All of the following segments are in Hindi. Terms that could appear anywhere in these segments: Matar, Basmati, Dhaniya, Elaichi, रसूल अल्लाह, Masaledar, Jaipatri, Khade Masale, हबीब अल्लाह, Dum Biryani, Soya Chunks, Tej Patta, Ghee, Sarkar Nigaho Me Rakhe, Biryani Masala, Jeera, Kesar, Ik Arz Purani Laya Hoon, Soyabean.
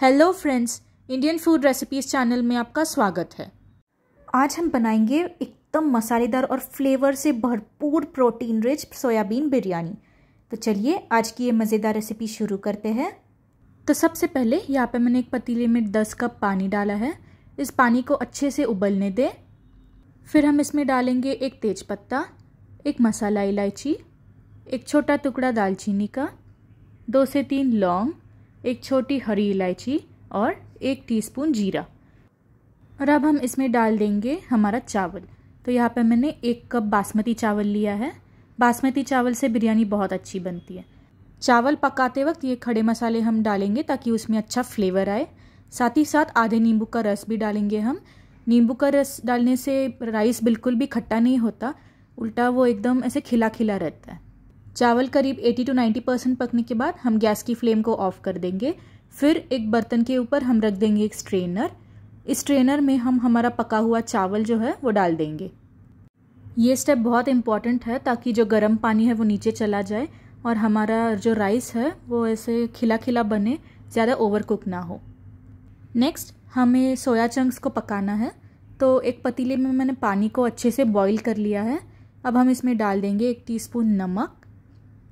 Hello friends, Indian food recipes channel में आपका स्वागत है। आज हम बनाएंगे एकदम मसालेदार और फ्लेवर से भरपूर प्रोटीन रिच सोयाबीन बिरयानी। तो चलिए आज की ये मज़ेदार रेसिपी शुरू करते हैं। तो सबसे पहले यहाँ पे मैंने एक पतीले में 10 कप पानी डाला है। इस पानी को अच्छे से उबलने दें। फिर हम इसमें डालेंगे एक तेज पत्ता, एक मसाला इलायची, एक छोटा टुकड़ा दालचीनी का, 2 से 3 लौंग, एक छोटी हरी इलायची और 1 टीस्पून जीरा। और अब हम इसमें डाल देंगे हमारा चावल। तो यहाँ पे मैंने 1 कप बासमती चावल लिया है। बासमती चावल से बिरयानी बहुत अच्छी बनती है। चावल पकाते वक्त ये खड़े मसाले हम डालेंगे ताकि उसमें अच्छा फ्लेवर आए। साथ ही साथ आधे नींबू का रस भी डालेंगे हम। नींबू का रस डालने से राइस बिल्कुल भी खट्टा नहीं होता, उल्टा वो एकदम ऐसे खिला खिला रहता है। चावल करीब 80 से 90% पकने के बाद हम गैस की फ्लेम को ऑफ कर देंगे। फिर एक बर्तन के ऊपर हम रख देंगे एक स्ट्रेनर। इस स्ट्रेनर में हम हमारा पका हुआ चावल जो है वो डाल देंगे। ये स्टेप बहुत इम्पॉर्टेंट है ताकि जो गर्म पानी है वो नीचे चला जाए और हमारा जो राइस है वो ऐसे खिला खिला बने, ज़्यादा ओवर कुक ना हो। नेक्स्ट हमें सोया चंक्स को पकाना है। तो एक पतीले में मैंने पानी को अच्छे से बॉईल कर लिया है। अब हम इसमें डाल देंगे 1 टीस्पून नमक।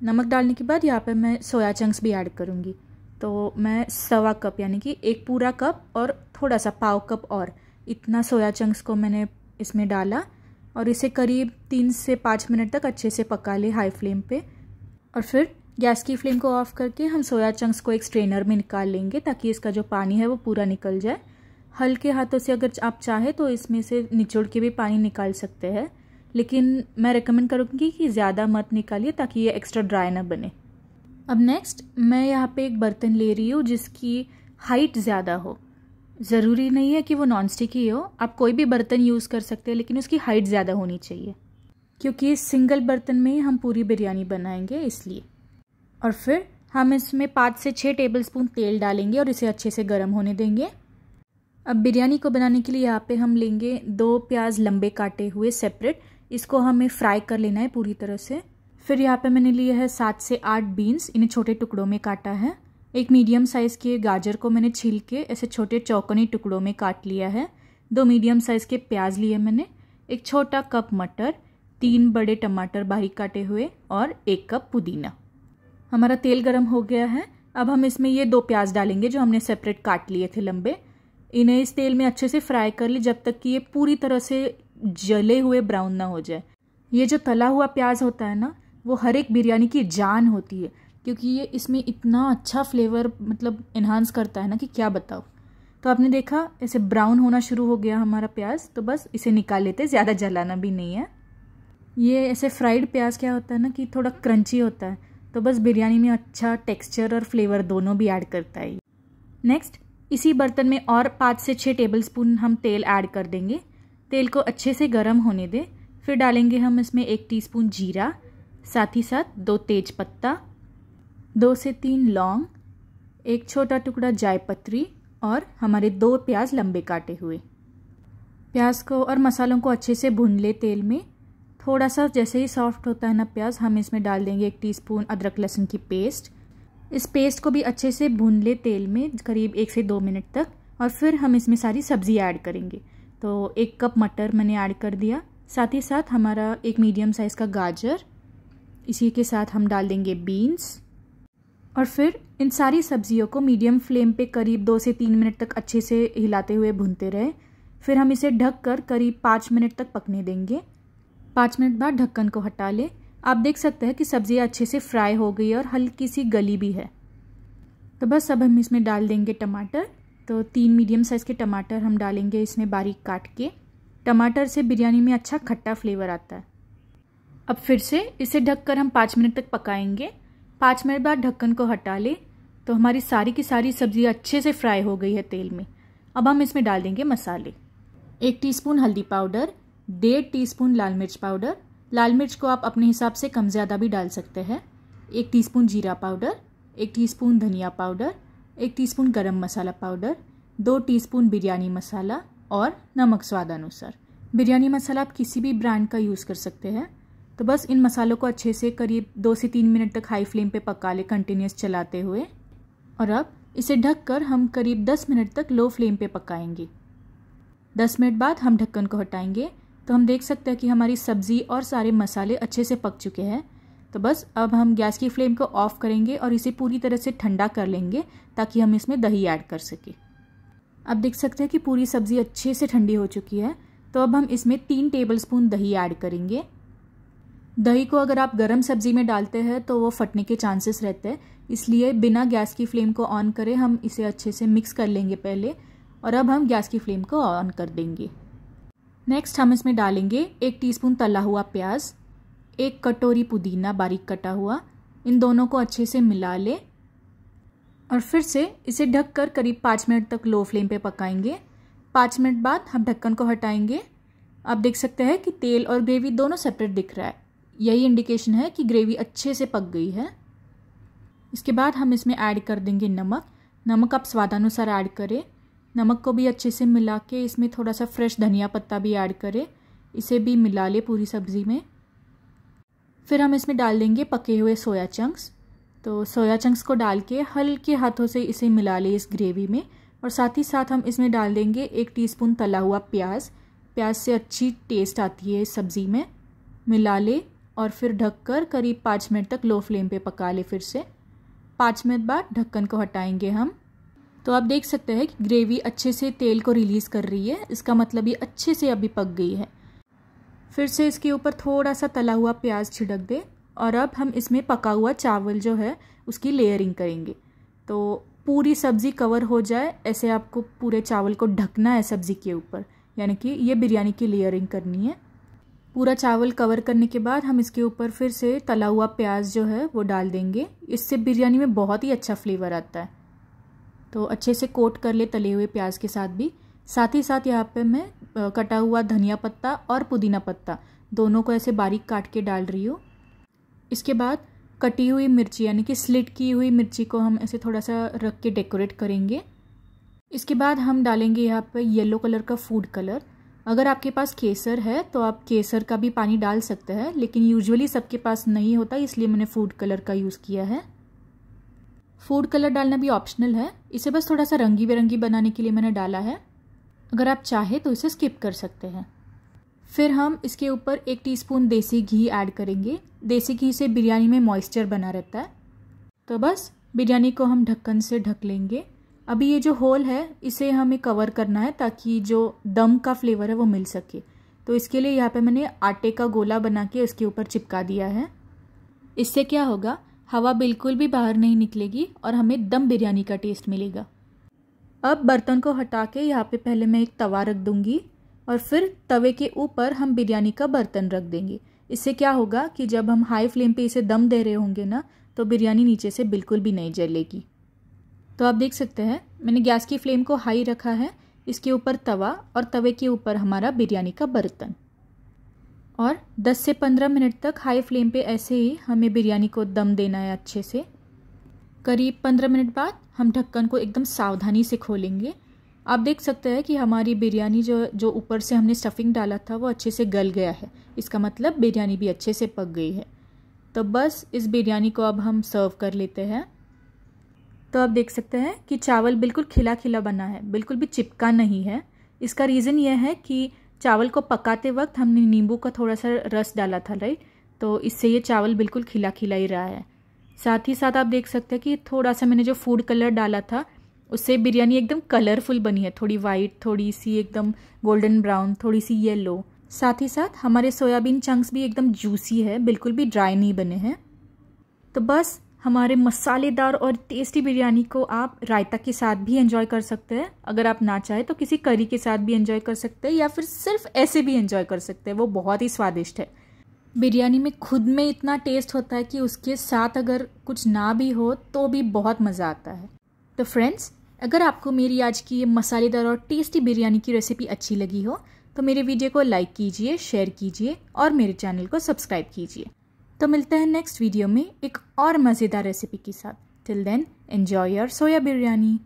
नमक डालने के बाद यहाँ पे मैं सोया चंक्स भी ऐड करूँगी। तो मैं 1/15 कप यानी कि 1 पूरा कप और थोड़ा सा 1/4 कप और इतना सोया चंक्स को मैंने इसमें डाला और इसे करीब 3 से 5 मिनट तक अच्छे से पका ले हाई फ्लेम पे। और फिर गैस की फ्लेम को ऑफ करके हम सोया चंक्स को एक स्ट्रेनर में निकाल लेंगे ताकि इसका जो पानी है वो पूरा निकल जाए। हल्के हाथों से अगर आप चाहें तो इसमें से निचोड़ के भी पानी निकाल सकते हैं, लेकिन मैं रेकमेंड करूँगी कि ज़्यादा मत निकालिए ताकि ये एक्स्ट्रा ड्राई ना बने। अब नेक्स्ट मैं यहाँ पे एक बर्तन ले रही हूँ जिसकी हाइट ज़्यादा हो। ज़रूरी नहीं है कि वो नॉनस्टिक ही हो, आप कोई भी बर्तन यूज़ कर सकते हैं, लेकिन उसकी हाइट ज़्यादा होनी चाहिए क्योंकि इस सिंगल बर्तन में हम पूरी बिरयानी बनाएंगे इसलिए। और फिर हम इसमें 5 से 6 टेबल स्पून तेल डालेंगे और इसे अच्छे से गर्म होने देंगे। अब बिरयानी को बनाने के लिए यहाँ पे हम लेंगे 2 प्याज लंबे काटे हुए सेपरेट। इसको हमें फ्राई कर लेना है पूरी तरह से। फिर यहाँ पे मैंने लिए है 7 से 8 बीन्स, इन्हें छोटे टुकड़ों में काटा है। एक मीडियम साइज़ के गाजर को मैंने छील के ऐसे छोटे चौकोनी टुकड़ों में काट लिया है। 2 मीडियम साइज़ के प्याज लिए मैंने, 1 छोटा कप मटर, 3 बड़े टमाटर बारीक काटे हुए और 1 कप पुदीना। हमारा तेल गर्म हो गया है। अब हम इसमें ये 2 प्याज डालेंगे जो हमने सेपरेट काट लिए थे लंबे। इन्हें इस तेल में अच्छे से फ्राई कर लें जब तक कि ये पूरी तरह से जले हुए ब्राउन ना हो जाए। ये जो तला हुआ प्याज होता है ना, वो हर एक बिरयानी की जान होती है क्योंकि ये इसमें इतना अच्छा फ्लेवर मतलब इन्हांस करता है ना कि क्या बताओ। तो आपने देखा ऐसे ब्राउन होना शुरू हो गया हमारा प्याज, तो बस इसे निकाल लेते, ज़्यादा जलाना भी नहीं है। ये ऐसे फ्राइड प्याज क्या होता है ना कि थोड़ा क्रंची होता है, तो बस बिरयानी में अच्छा टेक्स्चर और फ्लेवर दोनों भी ऐड करता है। नेक्स्ट इसी बर्तन में और 5 से 6 टेबल स्पून हम तेल ऐड कर देंगे। तेल को अच्छे से गर्म होने दें। फिर डालेंगे हम इसमें 1 टीस्पून जीरा, साथ ही साथ 2 तेज पत्ता, 2 से 3 लौंग, 1 छोटा टुकड़ा जायपत्री और हमारे 2 प्याज लंबे काटे हुए। प्याज को और मसालों को अच्छे से भून ले तेल में। थोड़ा सा जैसे ही सॉफ्ट होता है ना प्याज, हम इसमें डाल देंगे 1 टीस्पून अदरक लहसुन की पेस्ट। इस पेस्ट को भी अच्छे से भून ले तेल में करीब 1 से 2 मिनट तक। और फिर हम इसमें सारी सब्ज़ी ऐड करेंगे। तो 1 कप मटर मैंने ऐड कर दिया, साथ ही साथ हमारा 1 मीडियम साइज़ का गाजर, इसी के साथ हम डाल देंगे बीन्स। और फिर इन सारी सब्जियों को मीडियम फ्लेम पे करीब 2 से 3 मिनट तक अच्छे से हिलाते हुए भूनते रहे। फिर हम इसे ढक कर करीब 5 मिनट तक पकने देंगे। 5 मिनट बाद ढक्कन को हटा लें। आप देख सकते हैं कि सब्जियां अच्छे से फ्राई हो गई और हल्की सी गली भी है। तो बस अब हम इसमें डाल देंगे टमाटर। तो 3 मीडियम साइज़ के टमाटर हम डालेंगे इसमें बारीक काट के। टमाटर से बिरयानी में अच्छा खट्टा फ्लेवर आता है। अब फिर से इसे ढककर हम 5 मिनट तक पकाएंगे। 5 मिनट बाद ढक्कन को हटा लें। तो हमारी सारी की सारी सब्ज़ी अच्छे से फ्राई हो गई है तेल में। अब हम इसमें डाल देंगे मसाले। 1 टीस्पून हल्दी पाउडर, 1.5 टीस्पून लाल मिर्च पाउडर, लाल मिर्च को आप अपने हिसाब से कम ज़्यादा भी डाल सकते हैं, 1 टीस्पून जीरा पाउडर, 1 टीस्पून धनिया powder, 1 teaspoon garam masala powder, 2 teaspoon biryani masala और नमक स्वादानुसार। बिरयानी मसाला आप किसी भी ब्रांड का यूज़ कर सकते हैं। तो बस इन मसालों को अच्छे से करीब 2 से 3 मिनट तक हाई फ्लेम पे पका लें कंटिन्यूस चलाते हुए। और अब इसे ढककर हम करीब 10 मिनट तक लो फ्लेम पे पकाएंगे। 10 मिनट बाद हम ढक्कन को हटाएंगे तो हम देख सकते हैं कि हमारी सब्ज़ी और सारे मसाले अच्छे से पक चुके हैं। तो बस अब हम गैस की फ्लेम को ऑफ करेंगे और इसे पूरी तरह से ठंडा कर लेंगे ताकि हम इसमें दही ऐड कर सकें। आप देख सकते हैं कि पूरी सब्ज़ी अच्छे से ठंडी हो चुकी है। तो अब हम इसमें 3 टेबलस्पून दही ऐड करेंगे। दही को अगर आप गरम सब्ज़ी में डालते हैं तो वो फटने के चांसेस रहते हैं, इसलिए बिना गैस की फ्लेम को ऑन करे हम इसे अच्छे से मिक्स कर लेंगे पहले। और अब हम गैस की फ्लेम को ऑन कर देंगे। नेक्स्ट हम इसमें डालेंगे 1 टीस्पून तला हुआ प्याज, 1 कटोरी पुदीना बारीक कटा हुआ। इन दोनों को अच्छे से मिला लें और फिर से इसे ढककर करीब 5 मिनट तक लो फ्लेम पे पकाएंगे। 5 मिनट बाद हम ढक्कन को हटाएंगे। आप देख सकते हैं कि तेल और ग्रेवी दोनों सेपरेट दिख रहा है, यही इंडिकेशन है कि ग्रेवी अच्छे से पक गई है। इसके बाद हम इसमें ऐड कर देंगे नमक। नमक आप स्वादानुसार ऐड करें। नमक को भी अच्छे से मिला के इसमें थोड़ा सा फ्रेश धनिया पत्ता भी ऐड करें, इसे भी मिला ले पूरी सब्ज़ी में। फिर हम इसमें डाल देंगे पके हुए सोया चंक्स। तो सोया चंक्स को डाल के हल्के हाथों से इसे मिला ले इस ग्रेवी में। और साथ ही साथ हम इसमें डाल देंगे 1 टीस्पून तला हुआ प्याज। प्याज से अच्छी टेस्ट आती है इस सब्ज़ी में। मिला ले और फिर ढककर करीब 5 मिनट तक लो फ्लेम पे पका ले। फिर से 5 मिनट बाद ढक्कन को हटाएंगे हम। तो आप देख सकते हैं कि ग्रेवी अच्छे से तेल को रिलीज़ कर रही है, इसका मतलब ये अच्छे से अभी पक गई है। फिर से इसके ऊपर थोड़ा सा तला हुआ प्याज छिड़क दें और अब हम इसमें पका हुआ चावल जो है उसकी लेयरिंग करेंगे। तो पूरी सब्ज़ी कवर हो जाए ऐसे आपको पूरे चावल को ढकना है सब्ज़ी के ऊपर, यानी कि ये बिरयानी की लेयरिंग करनी है। पूरा चावल कवर करने के बाद हम इसके ऊपर फिर से तला हुआ प्याज जो है वो डाल देंगे। इससे बिरयानी में बहुत ही अच्छा फ्लेवर आता है। तो अच्छे से कोट कर ले तले हुए प्याज के साथ भी। साथ ही साथ यहाँ पे मैं कटा हुआ धनिया पत्ता और पुदीना पत्ता दोनों को ऐसे बारीक काट के डाल रही हूँ। इसके बाद कटी हुई मिर्ची यानी कि स्लिट की हुई मिर्ची को हम ऐसे थोड़ा सा रख के डेकोरेट करेंगे। इसके बाद हम डालेंगे यहाँ पे येलो कलर का फूड कलर। अगर आपके पास केसर है तो आप केसर का भी पानी डाल सकते हैं, लेकिन यूजुअली सबके पास नहीं होता, इसलिए मैंने फूड कलर का यूज़ किया है। फूड कलर डालना भी ऑप्शनल है, इसे बस थोड़ा सा रंगी बिरंगी बनाने के लिए मैंने डाला है। अगर आप चाहे तो इसे स्किप कर सकते हैं। फिर हम इसके ऊपर 1 टीस्पून देसी घी ऐड करेंगे। देसी घी से बिरयानी में मॉइस्चर बना रहता है। तो बस बिरयानी को हम ढक्कन से ढक लेंगे। अभी ये जो होल है इसे हमें कवर करना है ताकि जो दम का फ्लेवर है वो मिल सके। तो इसके लिए यहाँ पे मैंने आटे का गोला बना के इसके ऊपर चिपका दिया है। इससे क्या होगा, हवा बिल्कुल भी बाहर नहीं निकलेगी और हमें दम बिरयानी का टेस्ट मिलेगा। अब बर्तन को हटा के यहाँ पे पहले मैं एक तवा रख दूँगी और फिर तवे के ऊपर हम बिरयानी का बर्तन रख देंगे। इससे क्या होगा कि जब हम हाई फ्लेम पे इसे दम दे रहे होंगे ना, तो बिरयानी नीचे से बिल्कुल भी नहीं जलेगी। तो आप देख सकते हैं मैंने गैस की फ्लेम को हाई रखा है। इसके ऊपर तवा और तवे के ऊपर हमारा बिरयानी का बर्तन, और 10 से 15 मिनट तक हाई फ्लेम पे ऐसे ही हमें बिरयानी को दम देना है अच्छे से। करीब 15 मिनट बाद हम ढक्कन को एकदम सावधानी से खोलेंगे। आप देख सकते हैं कि हमारी बिरयानी जो ऊपर से हमने स्टफिंग डाला था वो अच्छे से गल गया है, इसका मतलब बिरयानी भी अच्छे से पक गई है। तो बस इस बिरयानी को अब हम सर्व कर लेते हैं। तो आप देख सकते हैं कि चावल बिल्कुल खिला खिला बना है, बिल्कुल भी चिपका नहीं है। इसका रीज़न यह है कि चावल को पकाते वक्त हमने नींबू का थोड़ा सा रस डाला था, राइट। तो इससे ये चावल बिल्कुल खिला खिला ही रहा है। साथ ही साथ आप देख सकते हैं कि थोड़ा सा मैंने जो फूड कलर डाला था उससे बिरयानी एकदम कलरफुल बनी है, थोड़ी वाइट, थोड़ी सी एकदम गोल्डन ब्राउन, थोड़ी सी येलो। साथ ही साथ हमारे सोयाबीन चंक्स भी एकदम जूसी है, बिल्कुल भी ड्राई नहीं बने हैं। तो बस हमारे मसालेदार और टेस्टी बिरयानी को आप रायता के साथ भी एंजॉय कर सकते हैं। अगर आप ना चाहे तो किसी करी के साथ भी एंजॉय कर सकते हैं, या फिर सिर्फ ऐसे भी एंजॉय कर सकते हैं, वो बहुत ही स्वादिष्ट है। बिरयानी में खुद में इतना टेस्ट होता है कि उसके साथ अगर कुछ ना भी हो तो भी बहुत मज़ा आता है। तो फ्रेंड्स, अगर आपको मेरी आज की ये मसालेदार और टेस्टी बिरयानी की रेसिपी अच्छी लगी हो तो मेरे वीडियो को लाइक कीजिए, शेयर कीजिए और मेरे चैनल को सब्सक्राइब कीजिए। तो मिलते हैं नेक्स्ट वीडियो में एक और मज़ेदार रेसिपी के साथ। Till then enjoy your soya biryani.